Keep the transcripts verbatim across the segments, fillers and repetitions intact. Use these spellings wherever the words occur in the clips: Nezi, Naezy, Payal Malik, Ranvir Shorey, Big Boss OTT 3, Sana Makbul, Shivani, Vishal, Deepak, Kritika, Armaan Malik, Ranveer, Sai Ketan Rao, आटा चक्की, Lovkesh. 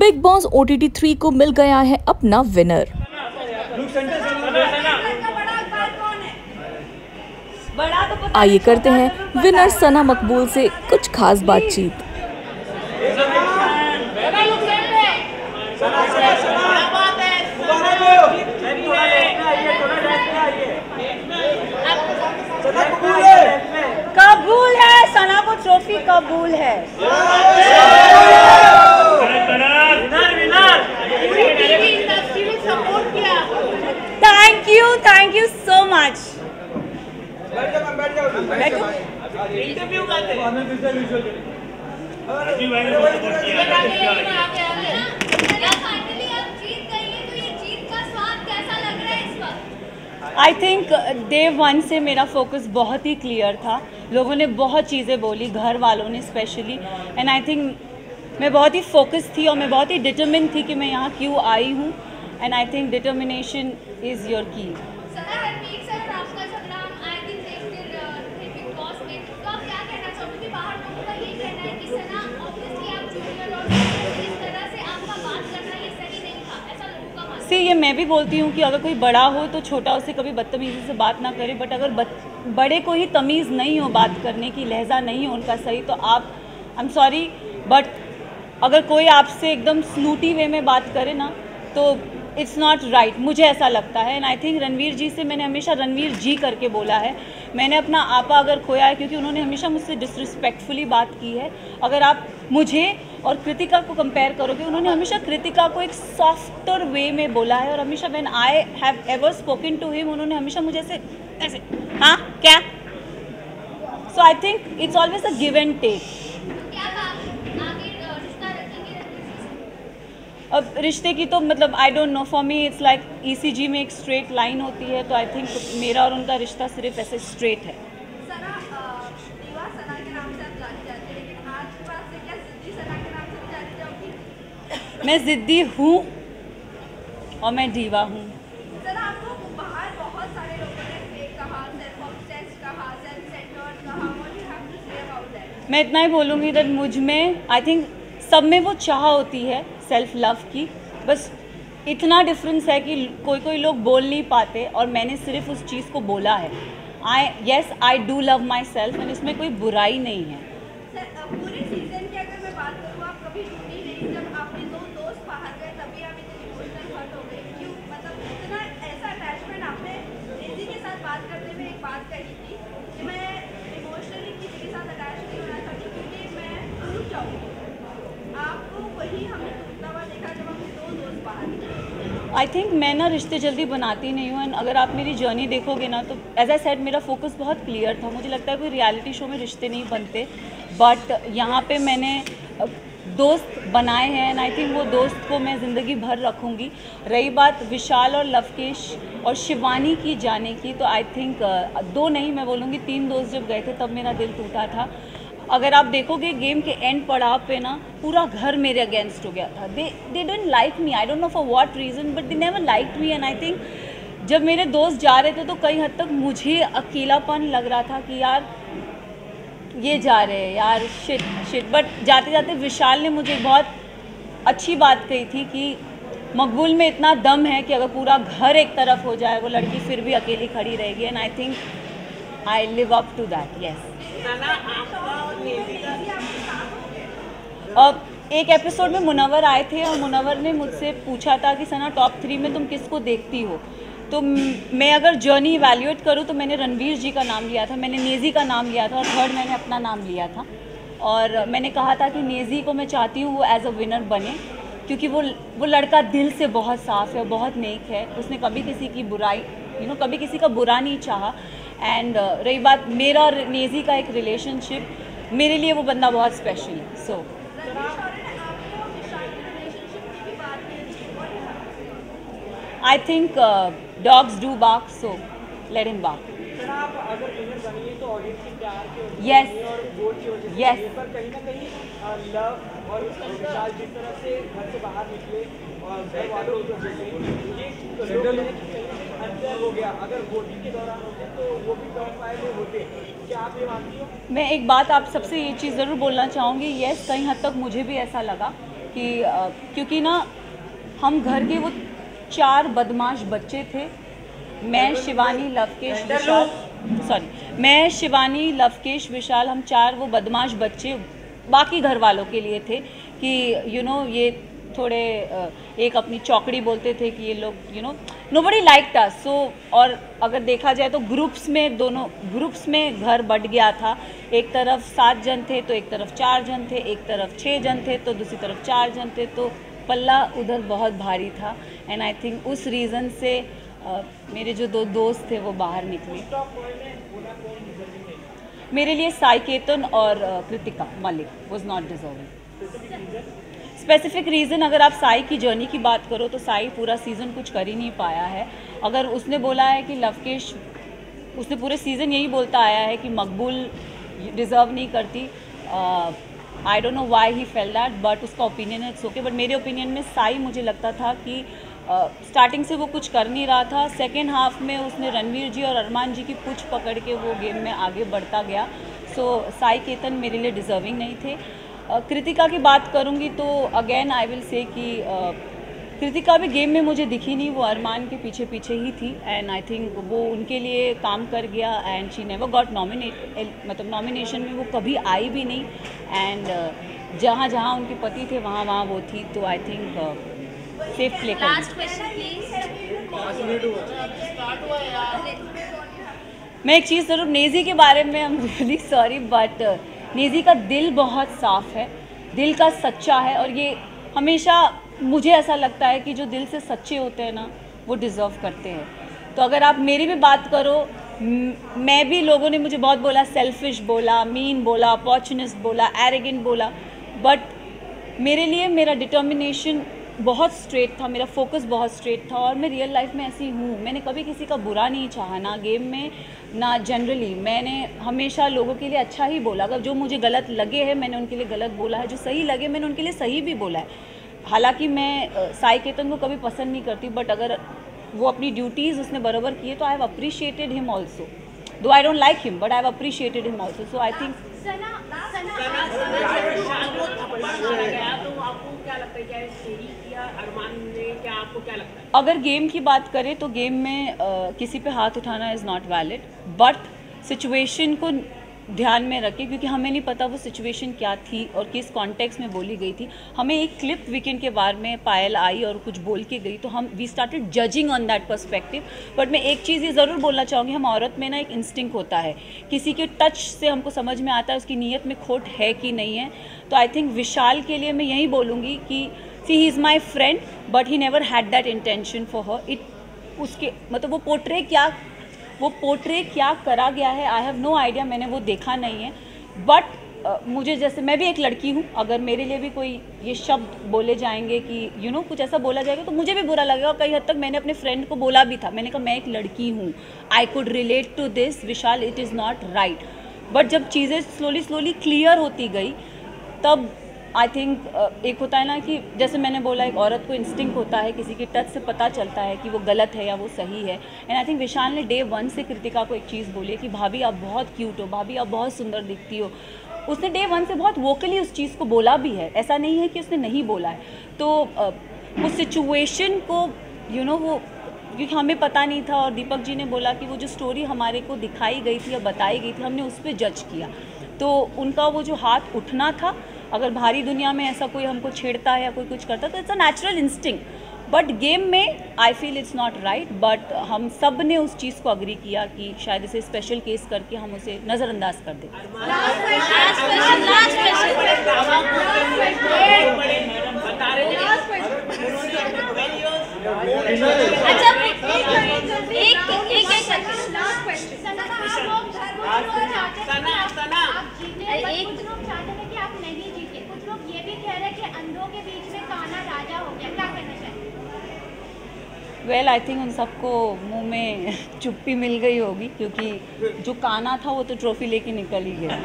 Big boss OTT three को मिल गया है अपना विनर। आइए करते हैं विनर सना मकबूल से कुछ खास बातचीत। कबूल है सना को ट्रॉफी, कबूल है। Thank you so much. Interview करते हैं। आई थिंक डे वन से मेरा फोकस बहुत ही क्लियर था। लोगों ने बहुत चीज़ें बोली, घर वालों ने स्पेशली, एंड आई थिंक मैं बहुत ही फोकस थी और मैं बहुत ही डिटरमिन थी कि मैं यहाँ क्यों आई हूँ। And I think determination is your key. See, ये मैं भी बोलती हूँ कि अगर कोई बड़ा हो तो छोटा उससे कभी बदतमीज़ी से बात ना करे, बट अगर बत, बड़े को ही तमीज़ नहीं हो बात करने की, लहजा नहीं हो उनका सही, तो आप आई एम सॉरी बट अगर कोई आपसे एकदम स्नूटी वे में बात करे ना तो इट्स नॉट राइट, मुझे ऐसा लगता है। And I think Ranveer ji से मैंने हमेशा रणवीर जी करके बोला है। मैंने अपना आपा अगर खोया है क्योंकि उन्होंने हमेशा मुझसे डिसरिस्पेक्टफुली बात की है। अगर आप मुझे और कृतिका को कंपेयर करोगे, उन्होंने हमेशा कृतिका को एक सॉफ्टर वे में बोला है और हमेशा when I have ever spoken to him उन्होंने हमेशा मुझे ऐसे ऐसे हाँ क्या। So I think it's always a give and take. अब रिश्ते की तो मतलब I don't know, for me it's like ECG में एक स्ट्रेट लाइन होती है, तो आई थिंक मेरा और उनका रिश्ता सिर्फ ऐसे स्ट्रेट है। मैं जिद्दी हूँ और मैं दीवा हूँ। मैं इतना ही बोलूँगी दैट मुझ में आई थिंक सब में वो चाह होती है सेल्फ लव की, बस इतना डिफरेंस है कि कोई कोई लोग बोल नहीं पाते और मैंने सिर्फ उस चीज़ को बोला है। I yes I do love myself and इसमें कोई बुराई नहीं है। आई थिंक मैं ना रिश्ते जल्दी बनाती नहीं हूँ, एंड अगर आप मेरी जर्नी देखोगे ना तो एज आई सेड मेरा फोकस बहुत क्लियर था। मुझे लगता है कोई रियलिटी शो में रिश्ते नहीं बनते, बट यहाँ पे मैंने दोस्त बनाए हैं एंड आई थिंक वो दोस्त को मैं ज़िंदगी भर रखूँगी। रही बात विशाल और लवकेश और शिवानी की जाने की, तो आई थिंक दो नहीं मैं बोलूँगी तीन दोस्त जब गए थे तब मेरा दिल टूटा था। अगर आप देखोगे गेम के एंड पड़ाव पे ना पूरा घर मेरे अगेंस्ट हो गया था। They they don't like me, I don't know for what reason but they never like me. And I think जब मेरे दोस्त जा रहे थे तो कई हद तक मुझे अकेलापन लग रहा था कि यार ये जा रहे हैं यार शिट शिट। बट जाते जाते विशाल ने मुझे बहुत अच्छी बात कही थी कि मकबूल में इतना दम है कि अगर पूरा घर एक तरफ हो जाए वो लड़की फिर भी अकेली खड़ी रहेगी। And I think I live up to that. Yes, अब एक एपिसोड में मुनव्वर आए थे और मुनव्वर ने मुझसे पूछा था कि सना टॉप थ्री में तुम किसको देखती हो, तो मैं अगर जर्नी इवेल्यूएट करूँ तो मैंने रणवीर जी का नाम लिया था, मैंने नेजी का नाम लिया था और थर्ड मैंने अपना नाम लिया था। और मैंने कहा था कि नेजी को मैं चाहती हूँ वो एज अ विनर बने क्योंकि वो वो लड़का दिल से बहुत साफ़ है, बहुत नेक है, उसने कभी किसी की बुराई यू नो कभी किसी का बुरा नहीं चाहा। एंड uh, रही बात मेरा और नेजी का एक रिलेशनशिप, मेरे लिए वो बंदा बहुत स्पेशल है। So I think dogs do bark, so let him bark. Yes yes, मैं एक बात आप सबसे ये चीज़ ज़रूर बोलना चाहूँगी, येस कहीं हद तक मुझे भी ऐसा लगा कि क्योंकि ना हम घर के वो चार बदमाश बच्चे थे, मैं शिवानी लवकेश विशाल, सॉरी मैं शिवानी लवकेश विशाल, हम चार वो बदमाश बच्चे बाकी घर वालों के लिए थे कि यू नो ये थोड़े एक अपनी चौकड़ी बोलते थे कि ये लोग you know nobody liked us so. और अगर देखा जाए तो ग्रुप्स में दोनों ग्रुप्स में घर बट गया था, एक तरफ सात जन थे तो एक तरफ चार जन थे, एक तरफ छः जन थे तो दूसरी तरफ चार जन थे, तो पल्ला उधर बहुत भारी था। एंड आई थिंक उस रीज़न से आ, मेरे जो दो दोस्त थे वो बाहर निकले। मेरे लिए साई केतन और Kritika Malik was not deserving. Specific reason अगर आप साई की जर्नी की बात करो तो साई पूरा सीज़न कुछ कर ही नहीं पाया है। अगर उसने बोला है कि लवकेश, उसने पूरे सीज़न यही बोलता आया है कि मकबूल डिज़र्व नहीं करती। I don't know why he felt that, but उसका ओपिनियन है, इट्स ओके। बट मेरे ओपिनियन में साई, मुझे लगता था कि स्टार्टिंग uh, से वो कुछ कर नहीं रहा था। सेकेंड हाफ में उसने रणवीर जी और अरमान जी की पूछ पकड़ के वो गेम में आगे बढ़ता गया। सो so, साई केतन मेरे लिए डिज़र्विंग नहीं थे। कृतिका की बात करूंगी तो अगेन आई विल से कि कृतिका भी गेम में मुझे दिखी नहीं, वो अरमान के पीछे पीछे ही थी। एंड आई थिंक वो उनके लिए काम कर गया and she never got nominate, मतलब नॉमिनेशन में वो कभी आई भी नहीं। एंड जहाँ जहाँ उनके पति थे वहाँ वहाँ वो थी, तो आई थिंक सेफ प्ले कर। मैं एक चीज़ ज़रूर नेजी के बारे में, I am really sorry but Naezy का दिल बहुत साफ़ है, दिल का सच्चा है, और ये हमेशा मुझे ऐसा लगता है कि जो दिल से सच्चे होते हैं ना वो डिज़र्व करते हैं। तो अगर आप मेरी भी बात करो, मैं भी, लोगों ने मुझे बहुत बोला, सेल्फिश बोला, मीन बोला, अपॉर्चुनिस्ट बोला, एरोगेंट बोला, बट मेरे लिए मेरा डिटर्मिनेशन बहुत स्ट्रेट था, मेरा फोकस बहुत स्ट्रेट था, और मैं रियल लाइफ में ऐसी हूँ। मैंने कभी किसी का बुरा नहीं चाहा, ना गेम में ना जनरली। मैंने हमेशा लोगों के लिए अच्छा ही बोला। अगर जो मुझे गलत लगे हैं मैंने उनके लिए गलत बोला है, जो सही लगे मैंने उनके लिए सही भी बोला है। हालांकि मैं साई केतन को कभी पसंद नहीं करती, बट अगर वो अपनी ड्यूटीज़ उसने बराबर किए तो I have appreciated him also, though I don't like him but I have appreciated him also. So I think अगर गेम की बात करें तो गेम में आ, किसी पे हाथ उठाना is not valid, but situation को ध्यान में रखें क्योंकि हमें नहीं पता वो सिचुएशन क्या थी और किस कॉन्टेक्स्ट में बोली गई थी। हमें एक क्लिप वीकेंड के बारे में पायल आई और कुछ बोल के गई तो हम we started judging on that perspective. But मैं एक चीज़ ये ज़रूर बोलना चाहूँगी, हम औरत में ना एक इंस्टिंक्ट होता है, किसी के टच से हमको समझ में आता है उसकी नीयत में खोट है कि नहीं है। तो आई थिंक विशाल के लिए मैं यही बोलूँगी कि see he is my friend but he never had that intention for her. It उसके मतलब वो पोर्ट्रे क्या वो पोर्ट्रे क्या करा गया है आई हैव नो आइडिया, मैंने वो देखा नहीं है। बट uh, मुझे, जैसे मैं भी एक लड़की हूँ, अगर मेरे लिए भी कोई ये शब्द बोले जाएंगे कि यू you नो know, कुछ ऐसा बोला जाएगा तो मुझे भी बुरा लगेगा। और कई हद तक मैंने अपने फ्रेंड को बोला भी था, मैंने कहा मैं एक लड़की हूँ, I could relate to this Vishal, it is not right. But जब चीज़ें स्लोली स्लोली क्लियर होती गई तब आई थिंक uh, एक होता है ना कि जैसे मैंने बोला एक औरत को इंस्टिंक्ट होता है, किसी के टच से पता चलता है कि वो गलत है या वो सही है। एंड आई थिंक विशाल ने डे वन से कृतिका को एक चीज़ बोली कि भाभी आप बहुत क्यूट हो, भाभी आप बहुत सुंदर दिखती हो। उसने डे वन से बहुत वोकली उस चीज़ को बोला भी है, ऐसा नहीं है कि उसने नहीं बोला है। तो uh, उस सिचुएशन को यू नो वो, क्योंकि हमें पता नहीं था, और दीपक जी ने बोला कि वो जो स्टोरी हमारे को दिखाई गई थी या बताई गई थी हमने उस पर जज किया, तो उनका वो जो हाथ उठना था, अगर भारी दुनिया में ऐसा कोई हमको छेड़ता है या कोई कुछ करता है तो it's a natural instinct. But game में I feel it's not right, but हम सब ने उस चीज़ को अग्री किया कि शायद इसे स्पेशल केस करके हम उसे नज़रअंदाज कर दें। वेल आई थिंक उन सबको मुंह में चुप्पी मिल गई होगी क्योंकि जो काना था वो तो ट्रॉफी लेके निकल ही गया।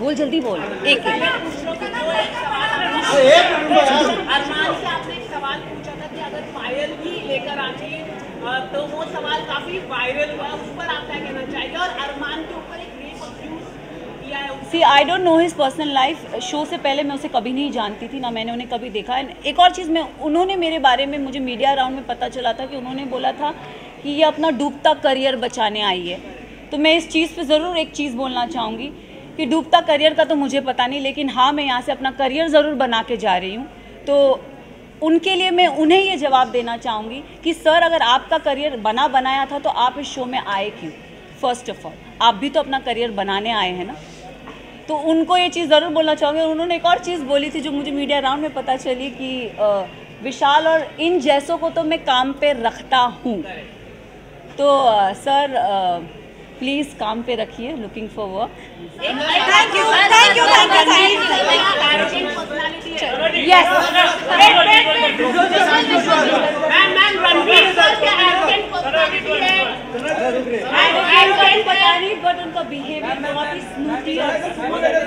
बोल जल्दी बोल, एक एक अरमान से आपने एक सवाल पूछा था कि अगर पायल भी लेकर तो वो सवाल काफी वायरल हुआ, उस पर आप क्या कहना चाहिए और अरमान के ऊपर एक किया है उसे? See, I don't know his personal life. Show से पहले मैं उसे कभी नहीं जानती थी, ना मैंने उन्हें कभी देखा है। एक और चीज़, मैं उन्होंने मेरे बारे में, मुझे मीडिया राउंड में पता चला था कि उन्होंने बोला था कि ये अपना डूबता करियर बचाने आई है। तो मैं इस चीज़ पर ज़रूर एक चीज़ बोलना चाहूँगी कि डूबता करियर का तो मुझे पता नहीं, लेकिन हाँ मैं यहाँ से अपना करियर ज़रूर बना के जा रही हूँ। तो उनके लिए मैं उन्हें ये जवाब देना चाहूँगी कि सर, अगर आपका करियर बना बनाया था तो आप इस शो में आए क्यों? फर्स्ट ऑफ ऑल आप भी तो अपना करियर बनाने आए हैं ना। तो उनको ये चीज़ ज़रूर बोलना चाहूँगी। उन्होंने एक और चीज़ बोली थी जो मुझे मीडिया राउंड में पता चली कि विशाल और इन जैसों को तो मैं काम पर रखता हूँ। तो सर प्लीज़ काम पे रखिए, looking for work. Thank you thank you thank you. Yes ma'am ma'am Ranveer sir क्या एरोगेंट पर्सनालिटी है? एरोगेंट पता नहीं, बट उनका बिहेवियर बहुत ही स्मूथली और